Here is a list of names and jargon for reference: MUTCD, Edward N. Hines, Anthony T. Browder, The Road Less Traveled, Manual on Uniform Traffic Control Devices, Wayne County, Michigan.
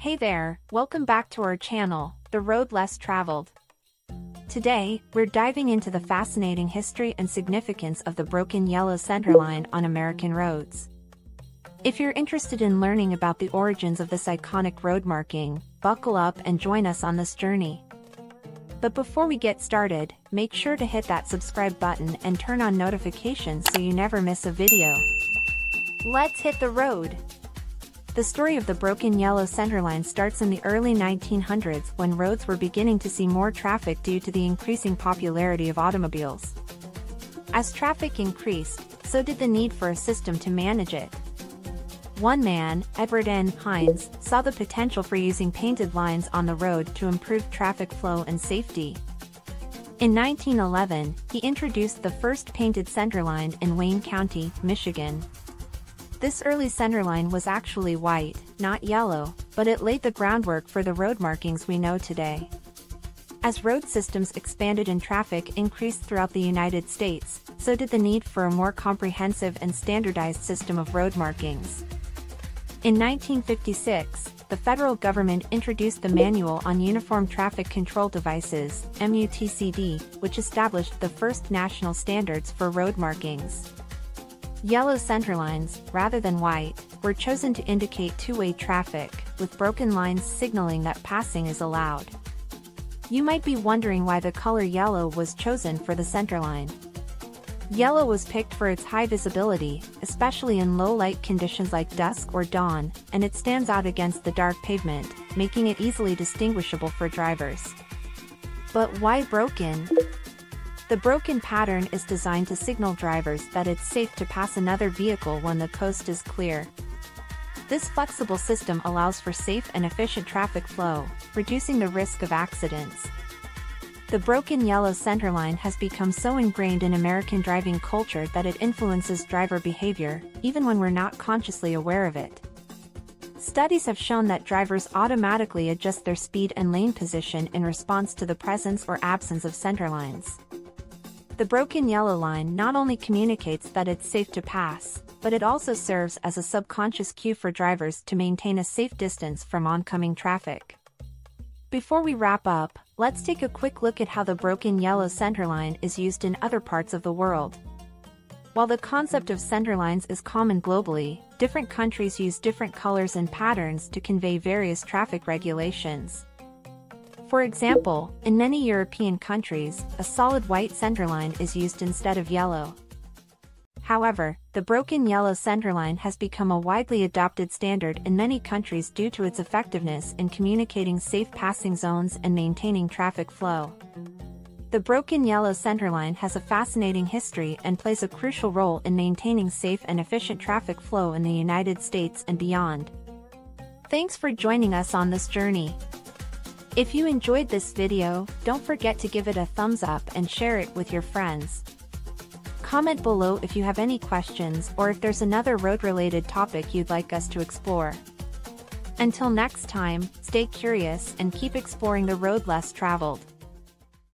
Hey there, welcome back to our channel, The Road Less Traveled. Today, we're diving into the fascinating history and significance of the broken yellow centerline on American roads. If you're interested in learning about the origins of this iconic road marking, buckle up and join us on this journey. But before we get started, make sure to hit that subscribe button and turn on notifications so you never miss a video. Let's hit the road! The story of the broken yellow centerline starts in the early 1900s when roads were beginning to see more traffic due to the increasing popularity of automobiles. As traffic increased, so did the need for a system to manage it. One man, Edward N. Hines, saw the potential for using painted lines on the road to improve traffic flow and safety. In 1911, he introduced the first painted centerline in Wayne County, Michigan. This early centerline was actually white, not yellow, but it laid the groundwork for the road markings we know today. As road systems expanded and traffic increased throughout the United States, so did the need for a more comprehensive and standardized system of road markings. In 1956, the federal government introduced the Manual on Uniform Traffic Control Devices, MUTCD, which established the first national standards for road markings. Yellow centerlines, rather than white, were chosen to indicate two-way traffic, with broken lines signaling that passing is allowed. You might be wondering why the color yellow was chosen for the centerline. Yellow was picked for its high visibility, especially in low-light conditions like dusk or dawn, and it stands out against the dark pavement, making it easily distinguishable for drivers. But why broken? The broken pattern is designed to signal drivers that it's safe to pass another vehicle when the coast is clear. This flexible system allows for safe and efficient traffic flow, reducing the risk of accidents. The broken yellow centerline has become so ingrained in American driving culture that it influences driver behavior, even when we're not consciously aware of it. Studies have shown that drivers automatically adjust their speed and lane position in response to the presence or absence of centerlines. The broken yellow line not only communicates that it's safe to pass, but it also serves as a subconscious cue for drivers to maintain a safe distance from oncoming traffic. Before we wrap up, let's take a quick look at how the broken yellow centerline is used in other parts of the world. While the concept of centerlines is common globally, different countries use different colors and patterns to convey various traffic regulations. For example, in many European countries, a solid white centerline is used instead of yellow. However, the broken yellow centerline has become a widely adopted standard in many countries due to its effectiveness in communicating safe passing zones and maintaining traffic flow. The broken yellow centerline has a fascinating history and plays a crucial role in maintaining safe and efficient traffic flow in the United States and beyond. Thanks for joining us on this journey. If you enjoyed this video, don't forget to give it a thumbs up and share it with your friends. Comment below if you have any questions or if there's another road-related topic you'd like us to explore. Until next time, stay curious and keep exploring the road less traveled.